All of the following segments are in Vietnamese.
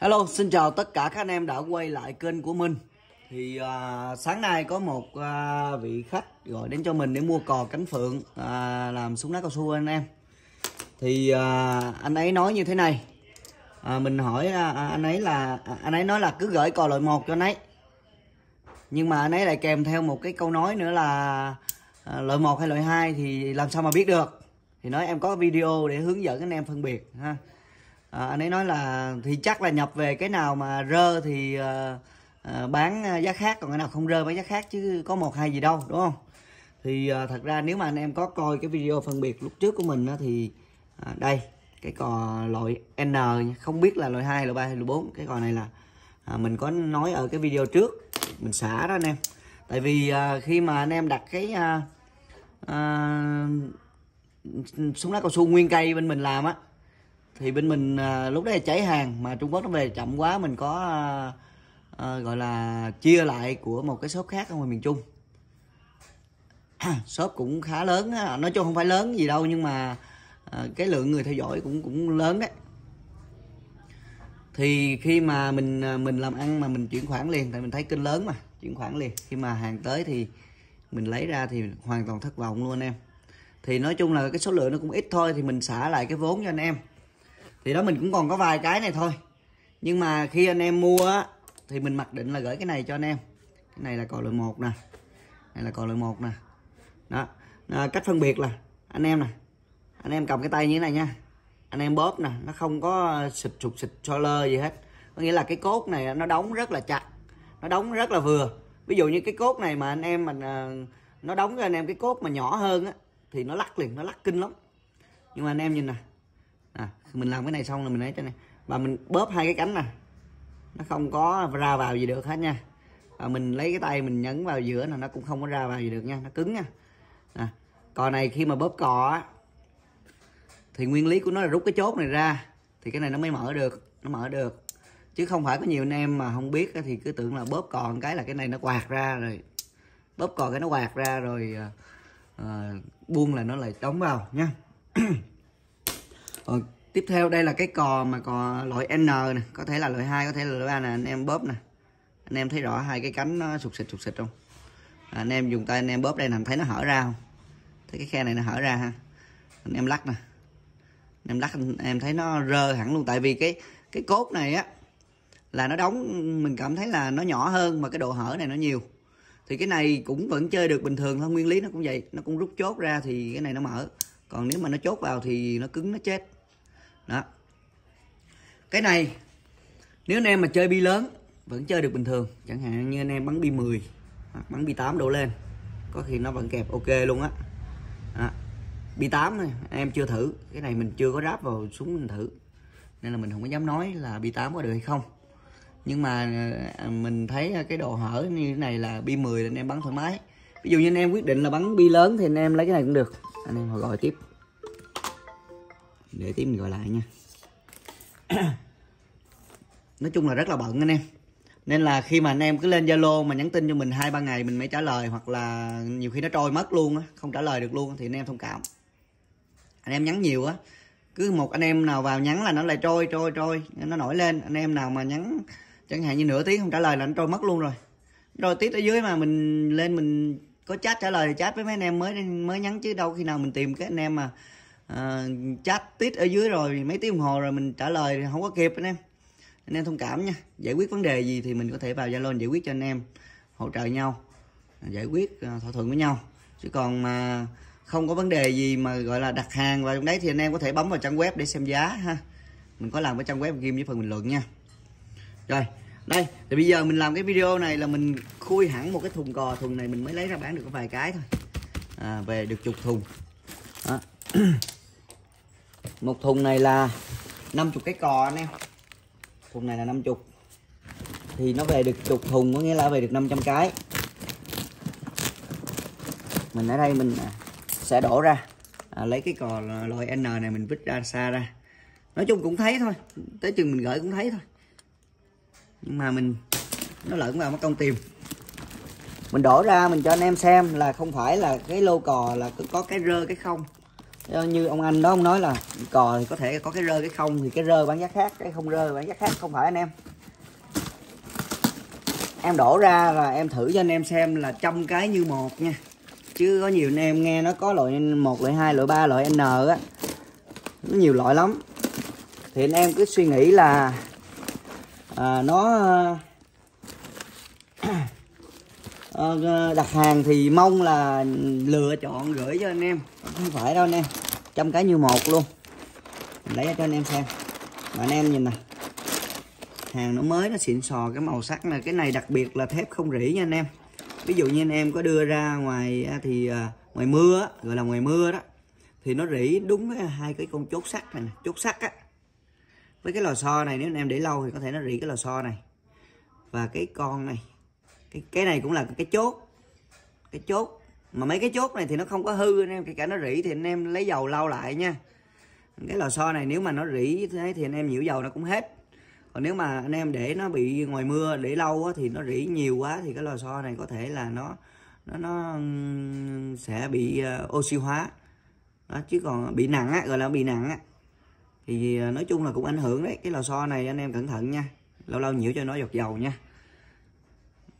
Hello, xin chào tất cả các anh em đã quay lại kênh của mình. Thì sáng nay có một vị khách gọi đến cho mình để mua cò cánh phượng làm súng ná cao su anh em. Thì anh ấy nói như thế này, mình hỏi anh ấy nói là cứ gửi cò loại 1 cho anh ấy. Nhưng mà anh ấy lại kèm theo một cái câu nói nữa là loại 1 hay loại 2 thì làm sao mà biết được. Thì nói em có video để hướng dẫn anh em phân biệt ha. Anh ấy nói là thì chắc là nhập về cái nào mà rơ thì bán giá khác, còn cái nào không rơ bán giá khác, chứ có một hai gì đâu, đúng không? Thì thật ra nếu mà anh em có coi cái video phân biệt lúc trước của mình thì đây, cái cò loại N, không biết là loại 2, loại 3 hay loại 4. Cái cò này là mình có nói ở cái video trước, mình xả đó anh em. Tại vì khi mà anh em đặt cái súng lá cao su nguyên cây bên mình làm á, thì bên mình lúc đấy là cháy hàng, mà Trung Quốc nó về chậm quá, mình có gọi là chia lại của một cái shop khác ở ngoài miền Trung. Shop cũng khá lớn, nói chung không phải lớn gì đâu, nhưng mà cái lượng người theo dõi cũng lớn đấy. Thì khi mà mình làm ăn mà mình chuyển khoản liền, tại mình thấy kênh lớn mà chuyển khoản liền. Khi mà hàng tới thì mình lấy ra thì hoàn toàn thất vọng luôn anh em. Thì nói chung là cái số lượng nó cũng ít thôi, thì mình xả lại cái vốn cho anh em. Thì đó, mình cũng còn có vài cái này thôi. Nhưng mà khi anh em mua á, thì mình mặc định là gửi cái này cho anh em. Cái này là cò loại 1 nè, này là cò loại 1 nè. Đó, cách phân biệt là anh em nè, anh em cầm cái tay như thế này nha, anh em bóp nè, nó không có xịt sụt xịt so lơ gì hết. Có nghĩa là cái cốt này nó đóng rất là chặt, nó đóng rất là vừa. Ví dụ như cái cốt này mà anh em mình nó đóng cho anh em cái cốt mà nhỏ hơn á, thì nó lắc liền, nó lắc kinh lắm. Nhưng mà anh em nhìn nè, mình làm cái này xong là mình lấy cho này, và mình bóp hai cái cánh nè, nó không có ra vào gì được hết nha. Và mình lấy cái tay mình nhấn vào giữa là nó cũng không có ra vào gì được nha, nó cứng nha. Nè, cò này khi mà bóp cò á, thì nguyên lý của nó là rút cái chốt này ra thì cái này nó mới mở được, nó mở được. Chứ không phải có nhiều anh em mà không biết thì cứ tưởng là bóp cò cái là cái này nó quạt ra rồi, bóp cò cái nó quạt ra rồi buông là nó lại đóng vào nha. Tiếp theo đây là cái cò mà cò loại N nè, có thể là loại 2, có thể là loại 3 nè, anh em bóp nè. Anh em thấy rõ hai cái cánh nó sụt xịt không? Anh em dùng tay anh em bóp đây nè, thấy nó hở ra không? Thấy cái khe này nó hở ra ha. Anh em lắc nè. Anh em lắc em thấy nó rơ hẳn luôn, tại vì cái cốt này á là nó đóng, mình cảm thấy là nó nhỏ hơn mà cái độ hở này nó nhiều. Thì cái này cũng vẫn chơi được bình thường thôi, nguyên lý nó cũng vậy, nó cũng rút chốt ra thì cái này nó mở. Còn nếu mà nó chốt vào thì nó cứng nó chết. Đó. Cái này nếu anh em mà chơi bi lớn vẫn chơi được bình thường, chẳng hạn như anh em bắn bi 10 hoặc bắn bi 8 đổ lên, có khi nó vẫn kẹp ok luôn á. Bi 8 này em chưa thử, cái này mình chưa có ráp vào súng mình thử, nên là mình không có dám nói là bi 8 có được hay không. Nhưng mà mình thấy cái độ hở như thế này là bi 10 là anh em bắn thoải mái. Ví dụ như anh em quyết định là bắn bi lớn thì anh em lấy cái này cũng được. Anh em gọi tiếp, để tí mình gọi lại nha. Nói chung là rất là bận anh em, nên là khi mà anh em cứ lên Zalo mà nhắn tin cho mình 2-3 ngày mình mới trả lời, hoặc là nhiều khi nó trôi mất luôn á, không trả lời được luôn, thì anh em thông cảm. Anh em nhắn nhiều á, cứ một anh em nào vào nhắn là nó lại trôi, nó nổi lên. Anh em nào mà nhắn chẳng hạn như nửa tiếng không trả lời là nó trôi mất luôn rồi. Rồi tiếp ở dưới mà mình lên mình có chat trả lời, chat với mấy anh em mới nhắn, chứ đâu khi nào mình tìm cái anh em mà chat tít ở dưới rồi mấy tiếng đồng hồ rồi mình trả lời không có kịp anh em. Anh em thông cảm nha. Giải quyết vấn đề gì thì mình có thể vào Zalo giải quyết cho anh em, hỗ trợ nhau, giải quyết thỏa thuận với nhau. Chứ còn mà không có vấn đề gì mà gọi là đặt hàng vào trong đấy thì anh em có thể bấm vào trang web để xem giá ha. Mình có làm cái trang web ghim với phần bình luận nha. Rồi, đây thì bây giờ mình làm cái video này là mình khui hẳn một cái thùng cò, thùng này mình mới lấy ra bán được có vài cái thôi. Về được chục thùng. Đó. Một thùng này là 50 cái cò anh em. Thùng này là 50. Thì nó về được chục thùng, có nghĩa là về được 500 cái. Mình ở đây mình sẽ đổ ra, lấy cái cò loại N này mình vứt ra xa ra. Nói chung cũng thấy thôi, tới chừng mình gửi cũng thấy thôi. Nhưng mà mình nó lẫn vào mất công tìm. Mình đổ ra mình cho anh em xem là không phải là cái lô cò là có cái rơ cái không, Như ông anh đó ông nói là cò thì có thể có cái rơi cái không, thì cái rơi bán giá khác, cái không rơi bán giá khác. Không phải anh em. Em đổ ra là em thử cho anh em xem là trăm cái như một nha. Chứ có nhiều anh em nghe nó có loại 1, loại 2, loại 3, loại N á, nó nhiều loại lắm. Thì anh em cứ suy nghĩ là đặt hàng thì mong là lựa chọn gửi cho anh em. Không phải đâu anh em, trăm cái như một luôn. Mình lấy cho anh em xem. Mà anh em nhìn nè, hàng nó mới, nó xịn sò, cái màu sắc này, cái này đặc biệt là thép không rỉ nha anh em. Ví dụ như anh em có đưa ra ngoài thì ngoài mưa, gọi là ngoài mưa đó, thì nó rỉ đúng cái hai cái con chốt sắt này, chốt sắt á. Với cái lò xo này nếu anh em để lâu thì có thể nó rỉ cái lò xo này. Và cái con này, cái này cũng là cái chốt. Cái chốt mà mấy cái chốt này thì nó không có hư anh em, kể cả nó rỉ thì anh em lấy dầu lau lại nha. Cái lò xo này nếu mà nó rỉ như thế thì anh em nhiễu dầu nó cũng hết. Còn nếu mà anh em để nó bị ngoài mưa để lâu á, thì nó rỉ nhiều quá thì cái lò xo này có thể là nó sẽ bị oxy hóa. Đó, chứ còn bị nặng á, gọi là bị nặng á, thì nói chung là cũng ảnh hưởng đấy. Cái lò xo này anh em cẩn thận nha, lâu lâu nhiễu cho nó giọt dầu nha.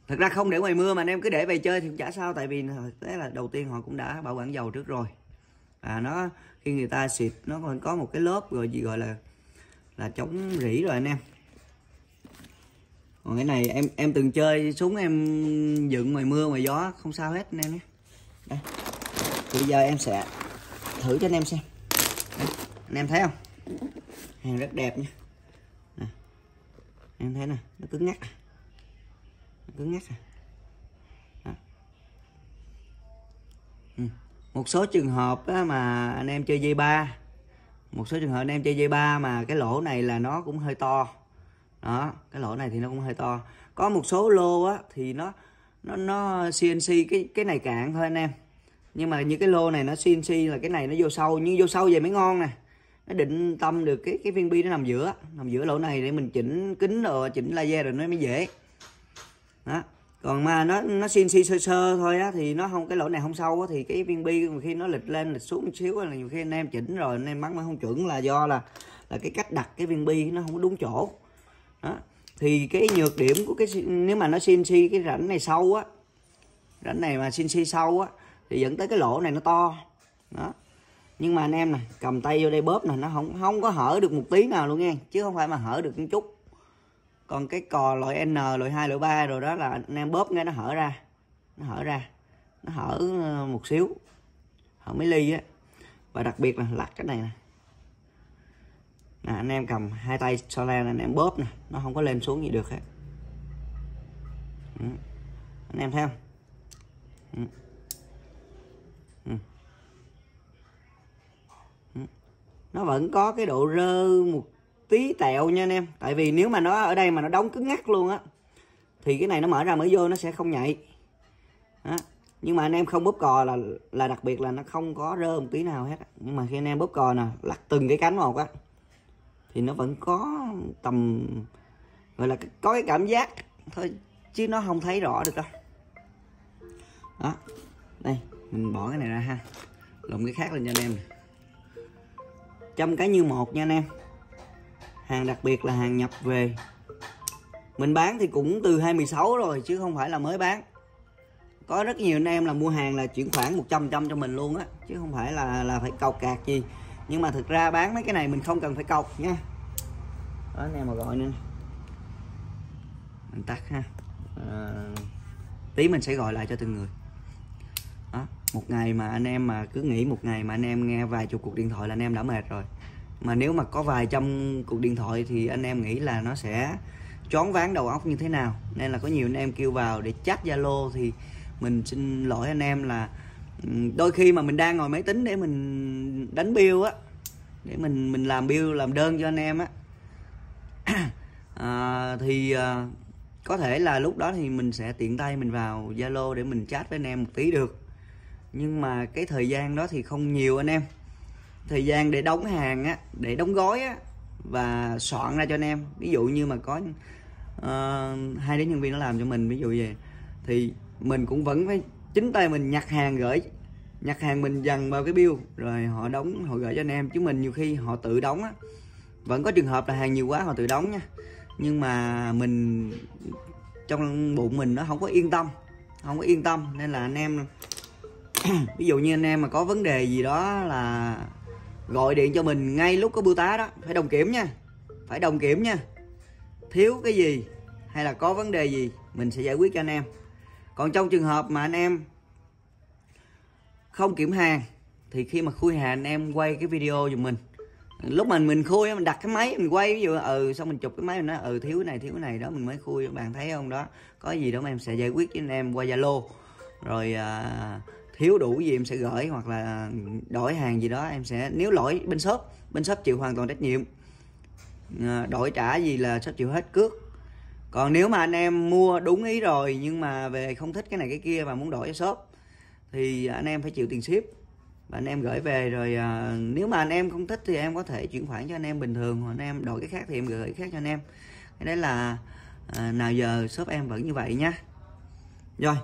Thật ra không để ngoài mưa mà anh em cứ để về chơi thì cũng chả sao, tại vì thế là đầu tiên họ cũng đã bảo quản dầu trước rồi. À, nó khi người ta xịt nó còn có một cái lớp rồi gì gọi là chống rỉ rồi anh em. Còn cái này em từng chơi súng em dựng ngoài mưa ngoài gió không sao hết anh em nhé. Đây, thì bây giờ em sẽ thử cho anh em xem. Đây, anh em thấy không, hàng rất đẹp nha. Nè, em thấy nè, nó cứng ngắc, cứng ngắc. Một số trường hợp mà anh em chơi dây ba, một số trường hợp anh em chơi dây ba mà cái lỗ này là nó cũng hơi to. Đó, cái lỗ này thì nó cũng hơi to. Có một số lô á thì nó CNC cái này cạn thôi anh em. Nhưng mà như cái lô này nó CNC là cái này nó vô sâu, nhưng vô sâu về mới ngon nè. Nó định tâm được cái viên bi nó nằm giữa lỗ này để mình chỉnh kính rồi chỉnh laser rồi nó mới dễ. Đó. Còn mà nó CNC sơ sơ thôi á thì nó không, cái lỗ này không sâu á, thì cái viên bi khi nó lịch lên lịch xuống một xíu là nhiều khi anh em chỉnh rồi anh em bắn mà không chuẩn là do là cái cách đặt cái viên bi nó không có đúng chỗ. Đó. Thì cái nhược điểm của cái, nếu mà nó CNC cái rãnh này sâu á, rãnh này mà CNC sâu á thì dẫn tới cái lỗ này nó to. Đó. Nhưng mà anh em nè, cầm tay vô đây bóp nè, nó không có hở được một tí nào luôn nha, chứ không phải mà hở được một chút. Còn cái cò loại N, loại 2, loại 3 rồi đó là anh em bóp nghe nó hở ra. Nó hở một xíu, hở mấy ly á. Và đặc biệt là lặt cái này nè. Nè, anh em cầm hai tay so le nè, anh em bóp nè, nó không có lên xuống gì được hết. Ừ. Anh em thấy không? Ừ. Ừ. Ừ. Nó vẫn có cái độ rơ một tí tẹo nha anh em. Tại vì nếu mà nó ở đây mà nó đóng cứng ngắc luôn á thì cái này nó mở ra mở vô nó sẽ không nhạy. Đó. Nhưng mà anh em không bóp cò là đặc biệt là nó không có rơ một tí nào hết. Nhưng mà khi anh em bóp cò nè, lặt từng cái cánh một á thì nó vẫn có tầm, gọi là có cái cảm giác thôi chứ nó không thấy rõ được đâu. Đó. Đây, mình bỏ cái này ra ha, lụm cái khác lên cho anh em. Trăm cái như một nha anh em. Hàng đặc biệt là hàng nhập về. Mình bán thì cũng từ 2016 rồi chứ không phải là mới bán. Có rất nhiều anh em là mua hàng là chuyển khoản 100% cho mình luôn á, chứ không phải là phải cọc cạc gì. Nhưng mà thực ra bán mấy cái này mình không cần phải cọc nha. Đó, anh em mà gọi nữa. Mình tắt ha. Tí mình sẽ gọi lại cho từng người. Đó, một ngày mà anh em mà cứ nghĩ một ngày mà anh em nghe vài chục cuộc điện thoại là anh em đã mệt rồi. Mà nếu mà có vài trăm cuộc điện thoại thì anh em nghĩ là nó sẽ choáng váng đầu óc như thế nào. Nên là có nhiều anh em kêu vào để chat Zalo thì mình xin lỗi anh em là đôi khi mà mình đang ngồi máy tính để mình đánh bill á, để mình làm bill, làm đơn cho anh em á, có thể là lúc đó thì mình sẽ tiện tay mình vào Zalo để mình chat với anh em một tí được. Nhưng mà cái thời gian đó thì không nhiều anh em. Thời gian để đóng hàng á, để đóng gói á, và soạn ra cho anh em. Ví dụ như mà có hai đứa nhân viên nó làm cho mình, ví dụ vậy, thì mình cũng vẫn phải chính tay mình nhặt hàng gửi Nhặt hàng mình dằn vào cái bill rồi họ đóng, họ gửi cho anh em. Chứ mình nhiều khi họ tự đóng á, vẫn có trường hợp là hàng nhiều quá họ tự đóng nha, nhưng mà mình trong bụng mình nó không có yên tâm, không có yên tâm, nên là anh em ví dụ như anh em mà có vấn đề gì đó là gọi điện cho mình ngay lúc có bưu tá đó, phải đồng kiểm nha, phải đồng kiểm nha. Thiếu cái gì hay là có vấn đề gì mình sẽ giải quyết cho anh em. Còn trong trường hợp mà anh em không kiểm hàng thì khi mà khui hàng anh em quay cái video giùm mình. Lúc mình khui mình đặt cái máy mình quay, ví dụ xong mình chụp cái máy mình nói thiếu cái này đó mình mới khui, bạn thấy không đó, có gì đó mà em sẽ giải quyết với anh em qua Zalo. Rồi thiếu đủ gì em sẽ gửi, hoặc là đổi hàng gì đó em sẽ, nếu lỗi bên shop chịu hoàn toàn trách nhiệm, đổi trả gì là shop chịu hết cước. Còn nếu mà anh em mua đúng ý rồi nhưng mà về không thích cái này cái kia và muốn đổi cho shop thì anh em phải chịu tiền ship và anh em gửi về. Rồi nếu mà anh em không thích thì em có thể chuyển khoản cho anh em bình thường, hoặc anh em đổi cái khác thì em gửi cái khác cho anh em. Cái đấy là nào giờ shop em vẫn như vậy nha. Rồi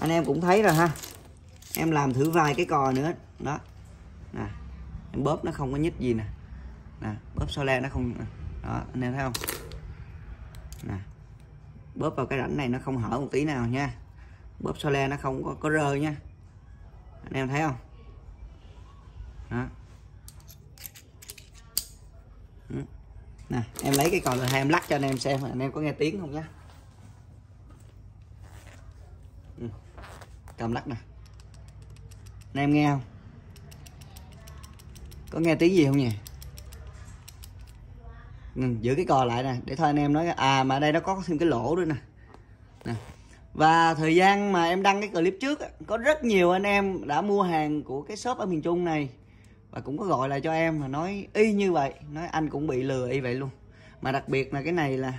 anh em cũng thấy rồi ha, em làm thử vài cái cò nữa đó nè, em bóp nó không có nhích gì nè, bóp so le nó không đó, anh em thấy không nè, bóp vào cái rãnh này nó không hở một tí nào nha, bóp so le nó không có rơi nha, anh em thấy không đó. Nè em lấy cái cò rồi em lắc cho anh em xem, anh em có nghe tiếng không nhá. Cầm lắc nè, anh em nghe không, có nghe tiếng gì không nhỉ? Giữ cái cò lại nè để thôi anh em nói. À mà đây nó có thêm cái lỗ nữa nè. Và thời gian mà em đăng cái clip trước có rất nhiều anh em đã mua hàng của cái shop ở miền Trung này và cũng có gọi lại cho em mà nói y như vậy, nói anh cũng bị lừa y vậy luôn. Mà đặc biệt là cái này là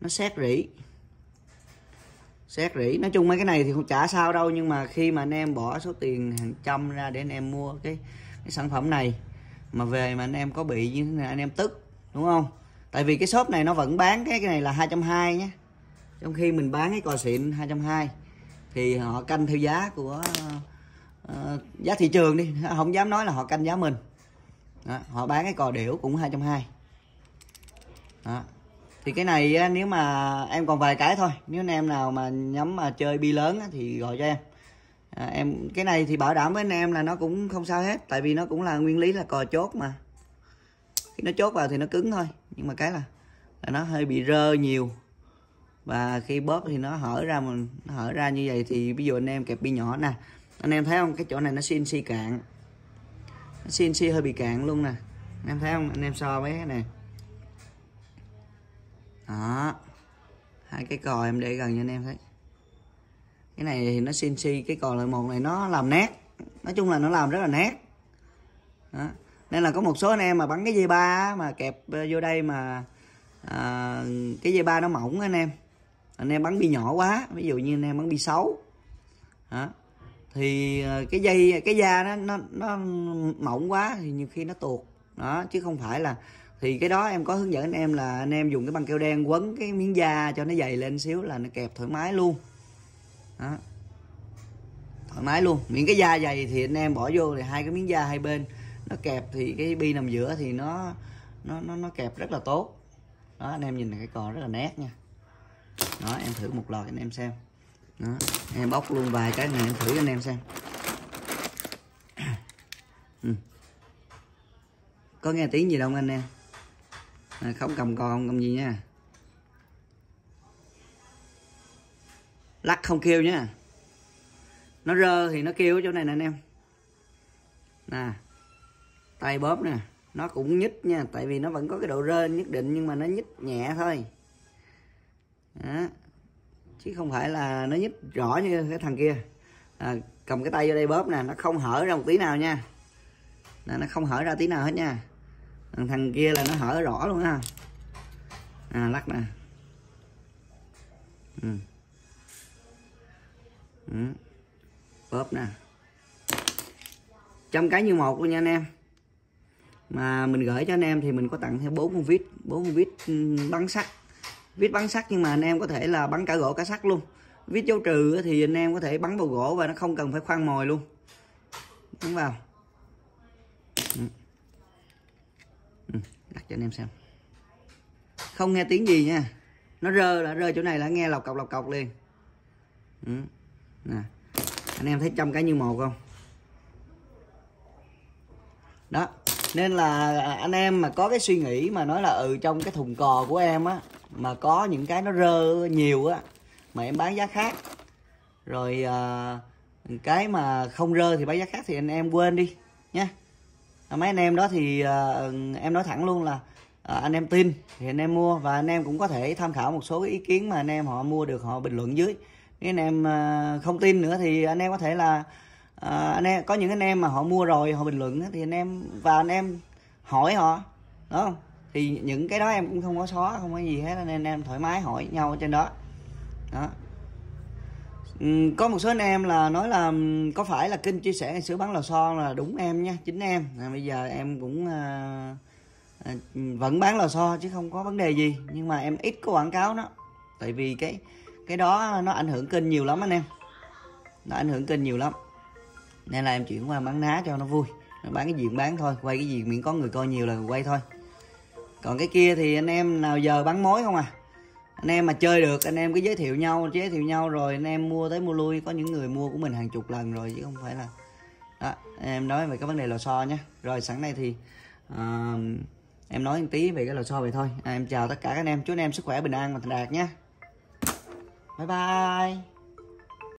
nó sét rỉ, sét rỉ. Nói chung mấy cái này thì không trả sao đâu, nhưng mà khi mà anh em bỏ số tiền hàng trăm ra để anh em mua cái sản phẩm này mà về mà anh em có bị như thế này anh em tức đúng không? Tại vì cái shop này nó vẫn bán cái này là 220 nhé, trong khi mình bán cái cò xịn 220 thì họ canh theo giá của giá thị trường đi, không dám nói là họ canh giá mình đó, họ bán cái cò điểu cũng 220 đó. Thì cái này á, nếu mà em còn vài cái thôi, nếu anh em nào mà nhắm mà chơi bi lớn á, thì gọi cho em. Em cái này thì bảo đảm với anh em là nó cũng không sao hết, tại vì nó cũng là nguyên lý là cò chốt mà, khi nó chốt vào thì nó cứng thôi, nhưng mà cái là nó hơi bị rơ nhiều và khi bóp thì nó hở ra, mình hở ra như vậy. Thì ví dụ anh em kẹp bi nhỏ nè, anh em thấy không, cái chỗ này nó CNC cạn, nó CNC hơi bị cạn luôn nè, anh em thấy không, anh em so với cái này đó, hai cái cò em để gần cho anh em thấy. Cái này thì nó CNC, cái cò loại một này nó làm nát, nói chung là nó làm rất là nát đó. Nên là có một số anh em mà bắn cái dây ba mà kẹp vô đây mà cái dây ba nó mỏng anh em bắn bi nhỏ quá, ví dụ như anh em bắn bi 6 đó, thì cái dây cái da nó mỏng quá thì nhiều khi nó tuột đó, chứ không phải là. Thì cái đó em có hướng dẫn anh em là anh em dùng cái băng keo đen quấn cái miếng da cho nó dày lên xíu là nó kẹp thoải mái luôn đó, thoải mái luôn. Miễn cái da dày thì anh em bỏ vô thì hai cái miếng da hai bên nó kẹp, thì cái bi nằm giữa thì nó kẹp rất là tốt đó. Anh em nhìn này, cái cò rất là nét nha đó, em thử một lọt anh em xem đó, em bóc luôn vài cái này em thử anh em xem. Có nghe tiếng gì đâu anh em à, không cầm cò không cầm gì nha, lắc không kêu nha, nó rơ thì nó kêu ở chỗ này nè anh em nè, tay bóp nè, nó cũng nhích nha, tại vì nó vẫn có cái độ rơ nhất định nhưng mà nó nhích nhẹ thôi đó. Chứ không phải là nó nhích rõ như cái thằng kia. Cầm cái tay vô đây bóp nè, nó không hở ra một tí nào nha, nó không hở ra tí nào hết nha, thằng kia là nó hở rõ luôn ha. Lắc nè. Bóp nè, trăm cái như một luôn nha anh em. Mà mình gửi cho anh em thì mình có tặng theo 4 con vít, 4 con vít bắn sắt, vít bắn sắt, nhưng mà anh em có thể là bắn cả gỗ cả sắt luôn. Vít dấu trừ thì anh em có thể bắn vào gỗ và nó không cần phải khoan mồi luôn. Bắn vào. Đặt cho anh em xem. Không nghe tiếng gì nha. Nó rơ là rơ chỗ này là nghe lọc cọc liền. Nè. Anh em thấy trăm cái như một không? Đó. Nên là anh em mà có cái suy nghĩ mà nói là trong cái thùng cò của em á, mà có những cái nó rơ nhiều á, mà em bán giá khác. Rồi cái mà không rơ thì bán giá khác thì anh em quên đi nha. Mấy anh em đó thì em nói thẳng luôn là anh em tin thì anh em mua. Và anh em cũng có thể tham khảo một số cái ý kiến mà anh em họ mua được, họ bình luận dưới. Nếu anh em không tin nữa thì anh em có thể là anh em, có những anh em mà họ mua rồi họ bình luận thì anh em và anh em hỏi họ đó, thì những cái đó em cũng không có xóa, không có gì hết, nên anh em thoải mái hỏi nhau ở trên đó. Đó. Có một số anh em là nói là có phải là kênh chia sẻ ngày xưa bán lò xo là đúng em nha, chính em. Bây giờ em cũng vẫn bán lò xo chứ không có vấn đề gì, nhưng mà em ít có quảng cáo đó, tại vì cái đó nó ảnh hưởng kênh nhiều lắm anh em, nó ảnh hưởng kênh nhiều lắm, nên là em chuyển qua bán ná cho nó vui. Bán cái gì bán thôi, quay cái gì miễn có người coi nhiều là quay thôi. Còn cái kia thì anh em nào giờ bán mối không à, anh em mà chơi được anh em cứ giới thiệu nhau rồi anh em mua tới mua lui. Có những người mua của mình hàng chục lần rồi chứ không phải là đó. Em nói về cái vấn đề lò xo nhé. Rồi sẵn đây thì em nói một tí về cái lò xo vậy thôi. Em chào tất cả các anh em, chúc anh em sức khỏe bình an và thành đạt nhé. Bye bye.